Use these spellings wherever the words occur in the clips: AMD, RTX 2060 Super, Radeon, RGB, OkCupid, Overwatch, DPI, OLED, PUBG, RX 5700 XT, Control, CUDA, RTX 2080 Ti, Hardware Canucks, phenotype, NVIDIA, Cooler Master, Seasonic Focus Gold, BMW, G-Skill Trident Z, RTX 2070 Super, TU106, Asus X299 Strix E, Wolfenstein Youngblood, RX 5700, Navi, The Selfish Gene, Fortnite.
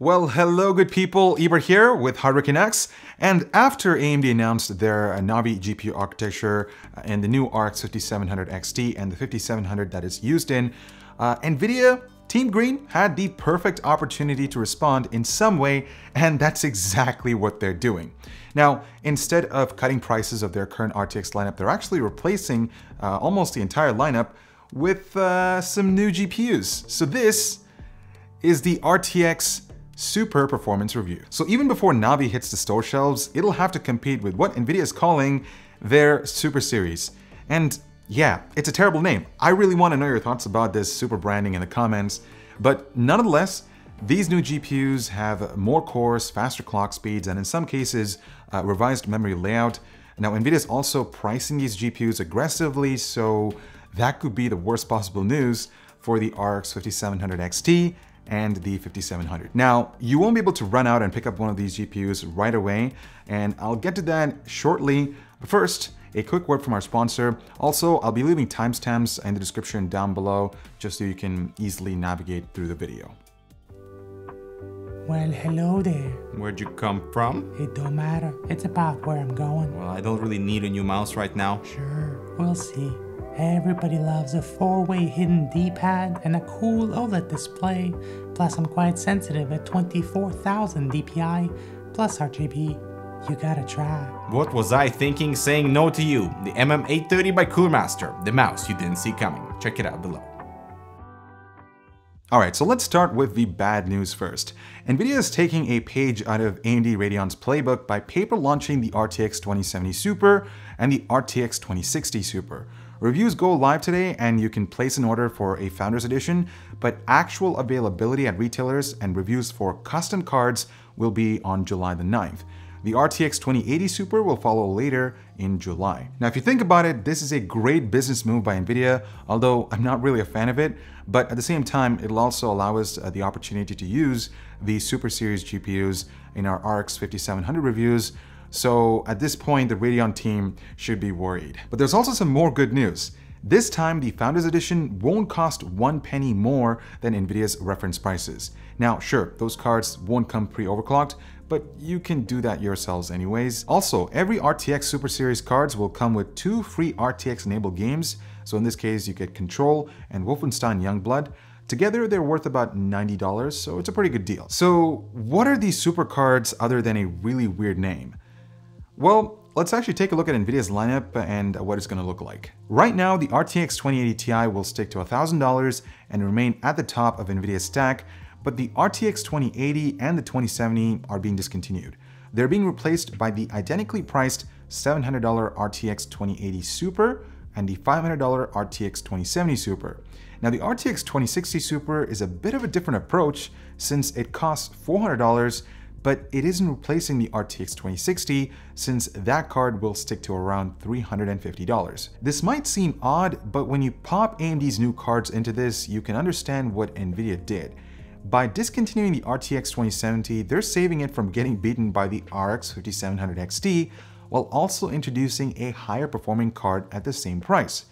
Well, hello good people, Iber here with Hardware Canucks, and after AMD announced their Navi GPU architecture and the new RX 5700 XT and the 5700 that is used in, NVIDIA Team Green had the perfect opportunity to respond in some way, and that's exactly what they're doing. Now, instead of cutting prices of their current RTX lineup, they're actually replacing almost the entire lineup with some new GPUs. So this is the RTX Super performance review. So even before Navi hits the store shelves, it'll have to compete with what NVIDIA is calling their Super Series. And yeah, it's a terrible name. I really want to know your thoughts about this super branding in the comments. But nonetheless, these new GPUs have more cores, faster clock speeds, and in some cases, revised memory layout. Now, NVIDIA is also pricing these GPUs aggressively, so that could be the worst possible news for the RX 5700 XT and the 5700. Now, you won't be able to run out and pick up one of these GPUs right away, and I'll get to that shortly. But first, a quick word from our sponsor. Also, I'll be leaving timestamps in the description down below, just so you can easily navigate through the video. Well, hello there. Where'd you come from? It don't matter. It's about where I'm going. Well, I don't really need a new mouse right now. Sure, we'll see. Everybody loves a 4-way hidden D-pad and a cool OLED display. Plus, I'm quite sensitive at 24,000 DPI, plus RGB. You gotta try. What was I thinking saying no to you? The MM830 by Cooler Master, the mouse you didn't see coming. Check it out below. Alright, so let's start with the bad news first. NVIDIA is taking a page out of AMD Radeon's playbook by paper launching the RTX 2070 Super and the RTX 2060 Super. Reviews go live today and you can place an order for a Founders Edition, but actual availability at retailers and reviews for custom cards will be on July the 9th. The RTX 2080 Super will follow later in July. Now, if you think about it, this is a great business move by NVIDIA, although I'm not really a fan of it, but at the same time, it'll also allow us the opportunity to use the Super Series GPUs in our RX 5700 reviews. So at this point, the Radeon team should be worried. But there's also some more good news. This time, the Founders Edition won't cost 1 penny more than NVIDIA's reference prices. Now, sure, those cards won't come pre-overclocked, but you can do that yourselves anyways. Also, every RTX Super Series cards will come with 2 free RTX-enabled games. So in this case, you get Control and Wolfenstein Youngblood. Together, they're worth about $90, so it's a pretty good deal. So what are these super cards other than a really weird name? Well, let's actually take a look at NVIDIA's lineup and what it's going to look like. Right now, the RTX 2080 Ti will stick to $1,000 and remain at the top of NVIDIA's stack, but the RTX 2080 and the 2070 are being discontinued. They're being replaced by the identically priced $700 RTX 2080 Super and the $500 RTX 2070 Super. Now, the RTX 2060 Super is a bit of a different approach since it costs $400, but it isn't replacing the RTX 2060 since that card will stick to around $350. This might seem odd, but when you pop AMD's new cards into this, you can understand what NVIDIA did. By discontinuing the RTX 2070, they're saving it from getting beaten by the RX 5700 XT, while also introducing a higher performing card at the same price.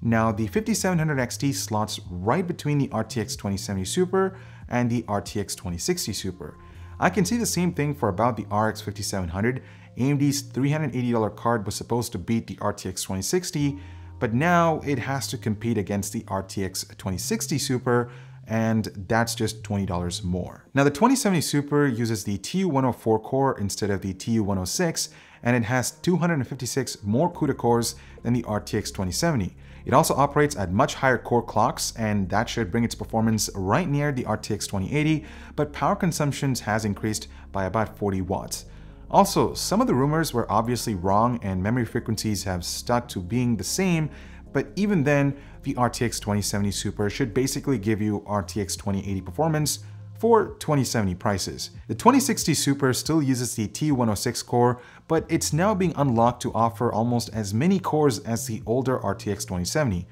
Now, the 5700 XT slots right between the RTX 2070 Super and the RTX 2060 Super. I can see the same thing for about the RX 5700. AMD's $380 card was supposed to beat the RTX 2060, but now it has to compete against the RTX 2060 Super, and that's just $20 more. Now, the 2070 Super uses the TU104 core instead of the TU106, and it has 256 more CUDA cores than the RTX 2070. It also operates at much higher core clocks, and that should bring its performance right near the RTX 2080, but power consumption has increased by about 40 watts. Also, some of the rumors were obviously wrong, and memory frequencies have stuck to being the same, but even then, the RTX 2070 Super should basically give you RTX 2080 performance for 2070 prices. The 2060 Super still uses the TU106 core, but it's now being unlocked to offer almost as many cores as the older RTX 2070.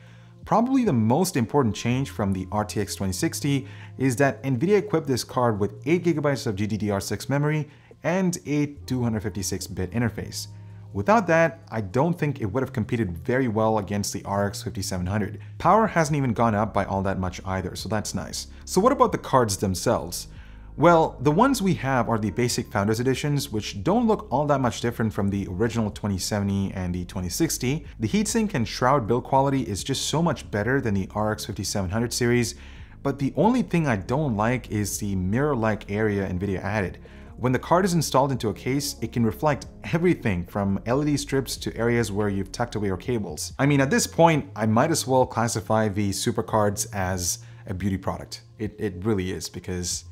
Probably the most important change from the RTX 2060 is that NVIDIA equipped this card with 8GB of GDDR6 memory and a 256-bit interface. Without that, I don't think it would have competed very well against the RX 5700. Power hasn't even gone up by all that much either, so that's nice. So what about the cards themselves? Well, the ones we have are the basic Founders Editions, which don't look all that much different from the original 2070 and the 2060. The heatsink and shroud build quality is just so much better than the RX 5700 series, but the only thing I don't like is the mirror-like area NVIDIA added. When the card is installed into a case, it can reflect everything from LED strips to areas where you've tucked away your cables. I mean, at this point, I might as well classify the supercards as a beauty product. It really is, because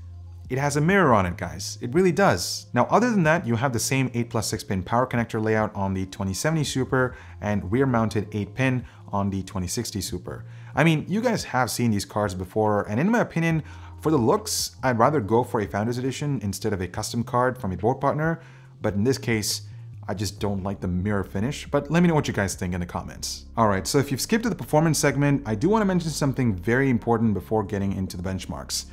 it has a mirror on it, guys. It really does. Now, other than that, you have the same 8+6-pin power connector layout on the 2070 Super and rear-mounted 8-pin on the 2060 Super. I mean, you guys have seen these cards before, and in my opinion, for the looks, I'd rather go for a Founders Edition instead of a custom card from a board partner, but in this case, I just don't like the mirror finish, but let me know what you guys think in the comments. Alright, so if you've skipped to the performance segment, I do want to mention something very important before getting into the benchmarks.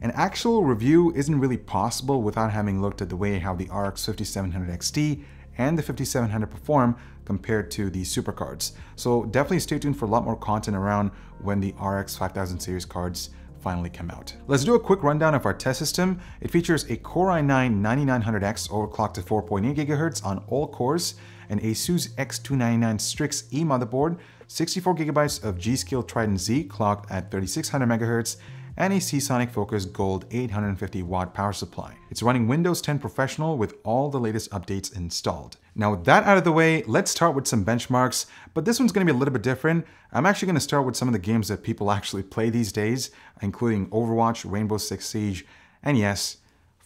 An actual review isn't really possible without having looked at the way how the RX 5700 XT and the 5700 perform compared to the supercards. So definitely stay tuned for a lot more content around when the RX 5000 series cards finally come out. Let's do a quick rundown of our test system. It features a Core i9-9900X overclocked to 4.8 GHz on all cores, an Asus X299 Strix E motherboard, 64 GB of G-Skill Trident Z clocked at 3600 MHz, and a Seasonic Focus Gold 850-watt power supply. It's running Windows 10 Professional with all the latest updates installed. Now with that out of the way, let's start with some benchmarks, but this one's going to be a little bit different. I'm actually going to start with some of the games that people actually play these days, including Overwatch, Rainbow Six Siege, and yes,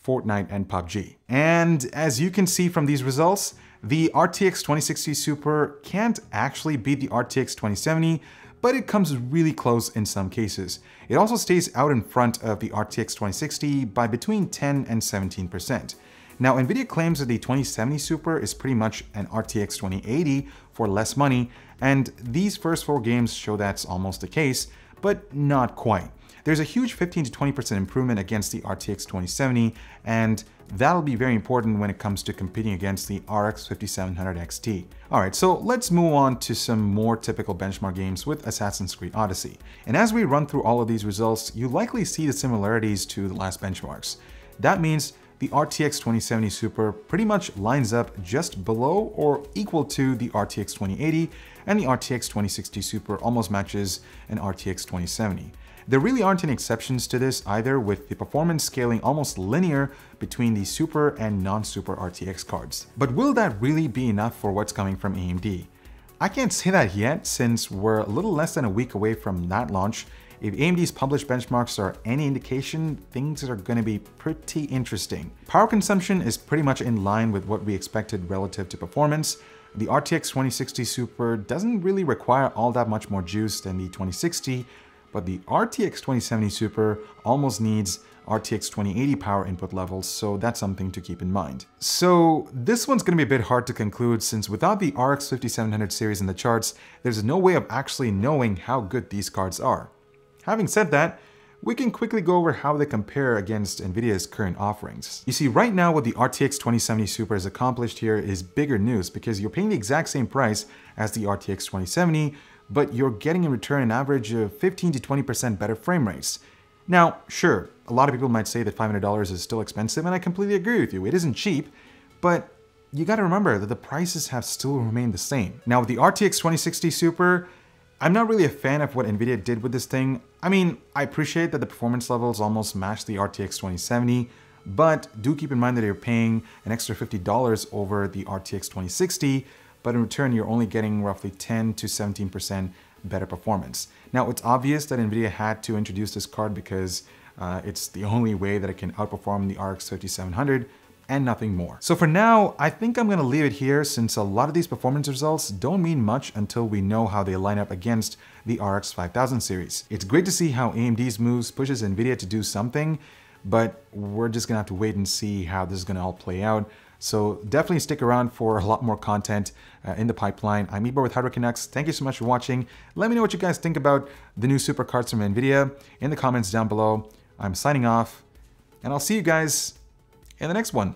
Fortnite and PUBG. And as you can see from these results, the RTX 2060 Super can't actually beat the RTX 2070, but it comes really close in some cases. It also stays out in front of the RTX 2060 by between 10 and 17%. Now, NVIDIA claims that the 2070 Super is pretty much an RTX 2080 for less money, and these first four games show that's almost the case, but not quite. There's a huge 15 to 20% improvement against the RTX 2070, and that'll be very important when it comes to competing against the RX 5700 XT. Alright, so let's move on to some more typical benchmark games with Assassin's Creed Odyssey. And as we run through all of these results, you likely see the similarities to the last benchmarks. That means the RTX 2070 Super pretty much lines up just below or equal to the RTX 2080, and the RTX 2060 Super almost matches an RTX 2070. There really aren't any exceptions to this either, with the performance scaling almost linear between the Super and non-Super RTX cards. But will that really be enough for what's coming from AMD? I can't say that yet, since we're a little less than a week away from that launch. If AMD's published benchmarks are any indication, things are going to be pretty interesting. Power consumption is pretty much in line with what we expected relative to performance. The RTX 2060 Super doesn't really require all that much more juice than the 2060, but the RTX 2070 Super almost needs RTX 2080 power input levels, so that's something to keep in mind. So this one's going to be a bit hard to conclude, since without the RX 5700 series in the charts, there's no way of actually knowing how good these cards are. Having said that, we can quickly go over how they compare against NVIDIA's current offerings. You see, right now what the RTX 2070 Super has accomplished here is bigger news, because you're paying the exact same price as the RTX 2070, but you're getting in return an average of 15 to 20% better frame rates. Now, sure, a lot of people might say that $500 is still expensive, and I completely agree with you, it isn't cheap, but you gotta remember that the prices have still remained the same. Now with the RTX 2060 Super, I'm not really a fan of what NVIDIA did with this thing. I mean, I appreciate that the performance levels almost match the RTX 2070, but do keep in mind that you're paying an extra $50 over the RTX 2060, but in return you're only getting roughly 10 to 17% better performance. Now, it's obvious that NVIDIA had to introduce this card because it's the only way that it can outperform the RX 5700, and nothing more. So for now, I think I'm going to leave it here, since a lot of these performance results don't mean much until we know how they line up against the RX 5000 series. It's great to see how AMD's moves pushes NVIDIA to do something, but we're just going to have to wait and see how this is going to all play out. So definitely stick around for a lot more content in the pipeline. I'm Ibor with Hardware Canucks. Thank you so much for watching. Let me know what you guys think about the new supercards from NVIDIA in the comments down below. I'm signing off, and I'll see you guys in the next one.